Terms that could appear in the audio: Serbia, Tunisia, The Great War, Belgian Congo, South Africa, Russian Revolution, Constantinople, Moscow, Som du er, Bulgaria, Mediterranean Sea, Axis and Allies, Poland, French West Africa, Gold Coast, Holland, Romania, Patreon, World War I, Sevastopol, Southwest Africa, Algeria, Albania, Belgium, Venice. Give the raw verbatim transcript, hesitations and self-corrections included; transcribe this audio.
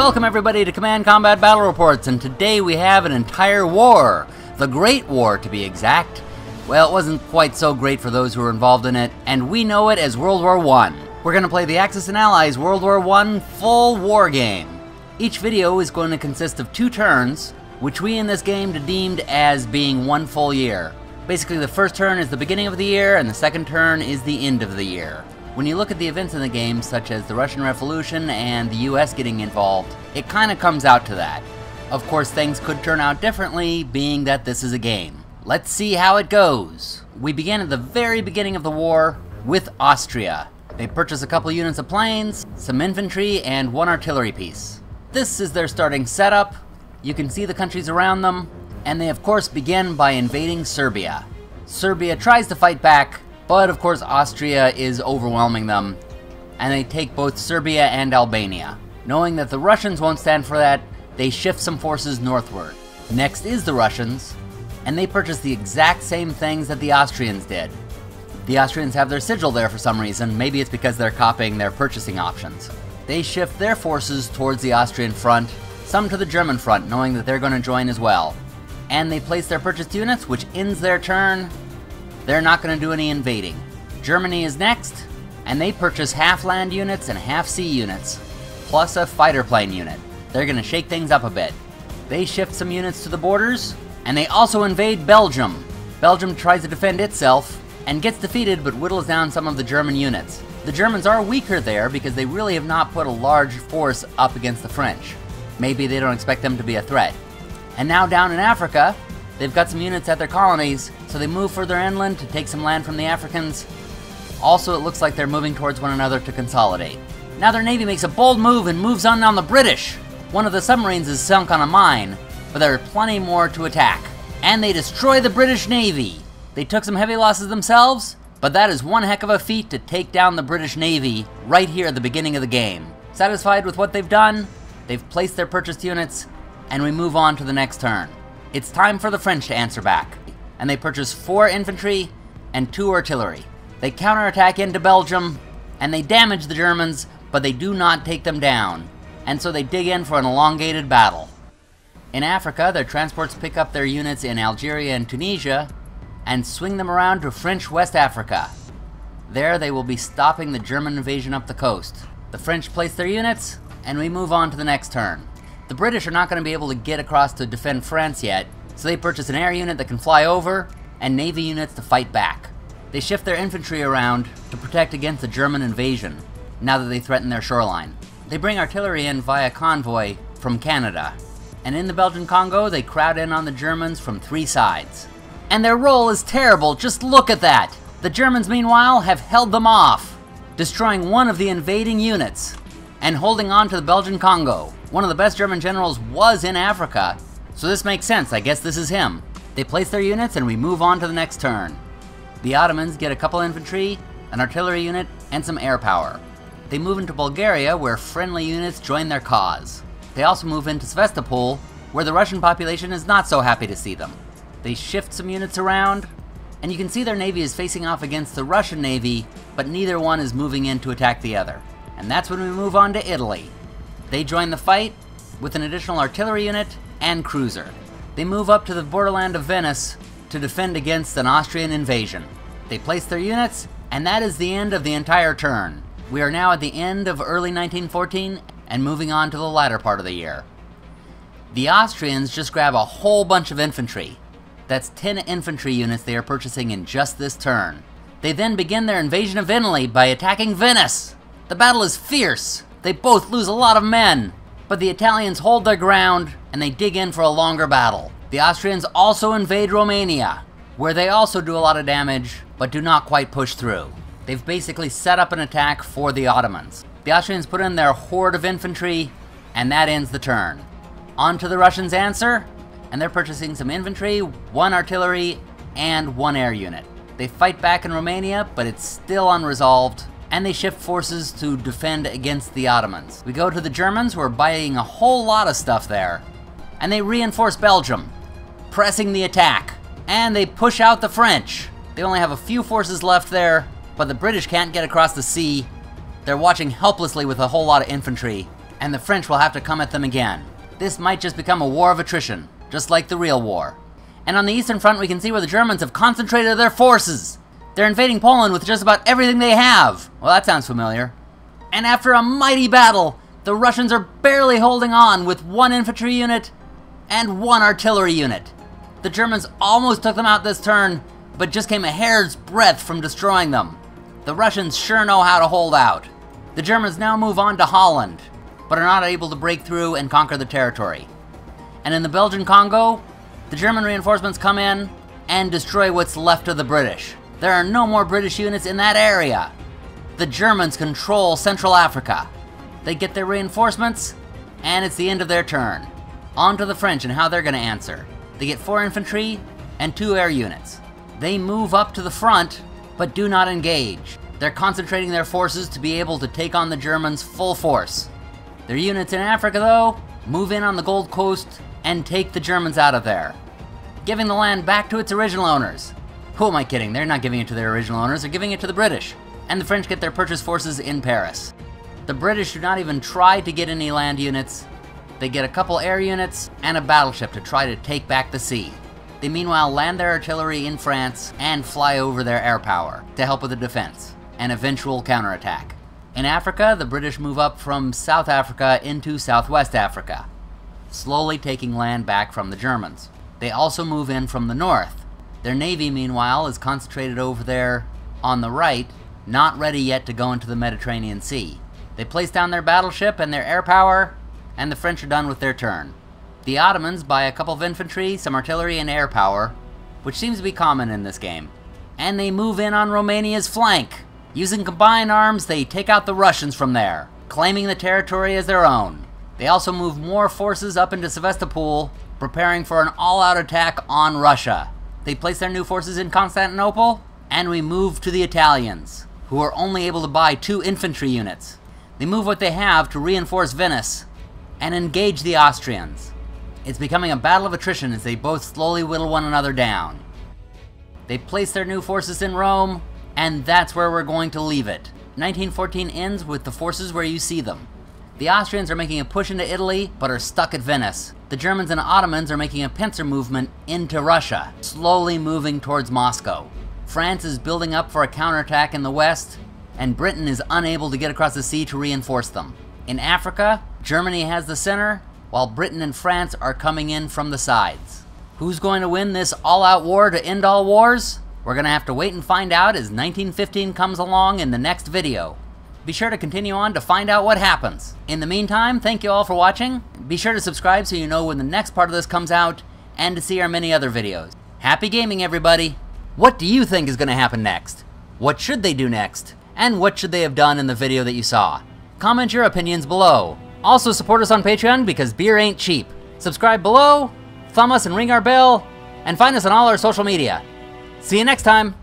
Welcome everybody to Command Combat Battle Reports, and today we have an entire war, the Great War to be exact. Well, it wasn't quite so great for those who were involved in it, and we know it as World War One. We're going to play the Axis and Allies World War One full war game. Each video is going to consist of two turns, which we in this game deemed as being one full year. Basically, the first turn is the beginning of the year, and the second turn is the end of the year. When you look at the events in the game, such as the Russian Revolution and the U S getting involved, it kind of comes out to that. Of course, things could turn out differently, being that this is a game. Let's see how it goes. We began at the very beginning of the war with Austria. They purchased a couple units of planes, some infantry, and one artillery piece. This is their starting setup. You can see the countries around them, and they of course begin by invading Serbia. Serbia tries to fight back, but of course Austria is overwhelming them, and they take both Serbia and Albania. Knowing that the Russians won't stand for that, they shift some forces northward. Next is the Russians, and they purchase the exact same things that the Austrians did. The Austrians have their sigil there for some reason. Maybe it's because they're copying their purchasing options. They shift their forces towards the Austrian front, some to the German front, knowing that they're going to join as well. And they place their purchased units, which ends their turn. They're not going to do any invading. Germany is next, and they purchase half land units and half sea units, plus a fighter plane unit. They're going to shake things up a bit. They shift some units to the borders, and they also invade Belgium. Belgium tries to defend itself and gets defeated, but whittles down some of the German units. The Germans are weaker there because they really have not put a large force up against the French. Maybe they don't expect them to be a threat. And now down in Africa, they've got some units at their colonies, so they move further inland to take some land from the Africans. Also, it looks like they're moving towards one another to consolidate. Now their navy makes a bold move and moves on down the British. One of the submarines is sunk on a mine, but there are plenty more to attack. And they destroy the British Navy. They took some heavy losses themselves, but that is one heck of a feat to take down the British Navy right here at the beginning of the game. Satisfied with what they've done, they've placed their purchased units, and we move on to the next turn. It's time for the French to answer back, and they purchase four infantry and two artillery. They counterattack into Belgium, and they damage the Germans, but they do not take them down, and so they dig in for an elongated battle. In Africa, their transports pick up their units in Algeria and Tunisia, and swing them around to French West Africa. There they will be stopping the German invasion up the coast. The French place their units, and we move on to the next turn. The British are not going to be able to get across to defend France yet, so they purchase an air unit that can fly over, and navy units to fight back. They shift their infantry around to protect against the German invasion, now that they threaten their shoreline. They bring artillery in via convoy from Canada, and in the Belgian Congo they crowd in on the Germans from three sides. And their role is terrible, just look at that! The Germans meanwhile have held them off, destroying one of the invading units, and holding on to the Belgian Congo. One of the best German generals was in Africa, so this makes sense. I guess this is him. They place their units, and we move on to the next turn. The Ottomans get a couple infantry, an artillery unit, and some air power. They move into Bulgaria, where friendly units join their cause. They also move into Sevastopol, where the Russian population is not so happy to see them. They shift some units around, and you can see their navy is facing off against the Russian navy, but neither one is moving in to attack the other. And that's when we move on to Italy. They join the fight with an additional artillery unit and cruiser. They move up to the borderland of Venice to defend against an Austrian invasion. They place their units, and that is the end of the entire turn. We are now at the end of early nineteen fourteen and moving on to the latter part of the year. The Austrians just grab a whole bunch of infantry. That's ten infantry units they are purchasing in just this turn. They then begin their invasion of Italy by attacking Venice. The battle is fierce. They both lose a lot of men, but the Italians hold their ground, and they dig in for a longer battle. The Austrians also invade Romania, where they also do a lot of damage, but do not quite push through. They've basically set up an attack for the Ottomans. The Austrians put in their horde of infantry, and that ends the turn. On to the Russians' answer, and they're purchasing some infantry, one artillery, and one air unit. They fight back in Romania, but it's still unresolved, and they shift forces to defend against the Ottomans. We go to the Germans, who are buying a whole lot of stuff there, and they reinforce Belgium, pressing the attack, and they push out the French. They only have a few forces left there, but the British can't get across the sea. They're watching helplessly with a whole lot of infantry, and the French will have to come at them again. This might just become a war of attrition, just like the real war. And on the Eastern Front, we can see where the Germans have concentrated their forces. They're invading Poland with just about everything they have. Well, that sounds familiar. And after a mighty battle, the Russians are barely holding on with one infantry unit and one artillery unit. The Germans almost took them out this turn, but just came a hair's breadth from destroying them. The Russians sure know how to hold out. The Germans now move on to Holland, but are not able to break through and conquer the territory. And in the Belgian Congo, the German reinforcements come in and destroy what's left of the British. There are no more British units in that area. The Germans control Central Africa. They get their reinforcements, and it's the end of their turn. On to the French and how they're going to answer. They get four infantry and two air units. They move up to the front, but do not engage. They're concentrating their forces to be able to take on the Germans full force. Their units in Africa, though, move in on the Gold Coast and take the Germans out of there, giving the land back to its original owners. Who am I kidding? They're not giving it to their original owners, they're giving it to the British. And the French get their purchase forces in Paris. The British do not even try to get any land units. They get a couple air units and a battleship to try to take back the sea. They meanwhile land their artillery in France and fly over their air power to help with the defense and eventual counterattack. In Africa, the British move up from South Africa into Southwest Africa, slowly taking land back from the Germans. They also move in from the north. Their navy, meanwhile, is concentrated over there on the right, not ready yet to go into the Mediterranean Sea. They place down their battleship and their air power, and the French are done with their turn. The Ottomans buy a couple of infantry, some artillery, and air power, which seems to be common in this game. And they move in on Romania's flank. Using combined arms, they take out the Russians from there, claiming the territory as their own. They also move more forces up into Sevastopol, preparing for an all-out attack on Russia. They place their new forces in Constantinople, and we move to the Italians, who are only able to buy two infantry units. They move what they have to reinforce Venice, and engage the Austrians. It's becoming a battle of attrition as they both slowly whittle one another down. They place their new forces in Rome, and that's where we're going to leave it. nineteen fourteen ends with the forces where you see them. The Austrians are making a push into Italy, but are stuck at Venice. The Germans and Ottomans are making a pincer movement into Russia, slowly moving towards Moscow. France is building up for a counterattack in the west, and Britain is unable to get across the sea to reinforce them. In Africa, Germany has the center, while Britain and France are coming in from the sides. Who's going to win this all-out war to end all wars? We're going to have to wait and find out as nineteen fifteen comes along in the next video. Be sure to continue on to find out what happens. In the meantime, thank you all for watching. Be sure to subscribe so you know when the next part of this comes out, and to see our many other videos. Happy gaming, everybody! What do you think is going to happen next? What should they do next? And what should they have done in the video that you saw? Comment your opinions below. Also support us on Patreon because beer ain't cheap. Subscribe below, thumb us and ring our bell, and find us on all our social media. See you next time!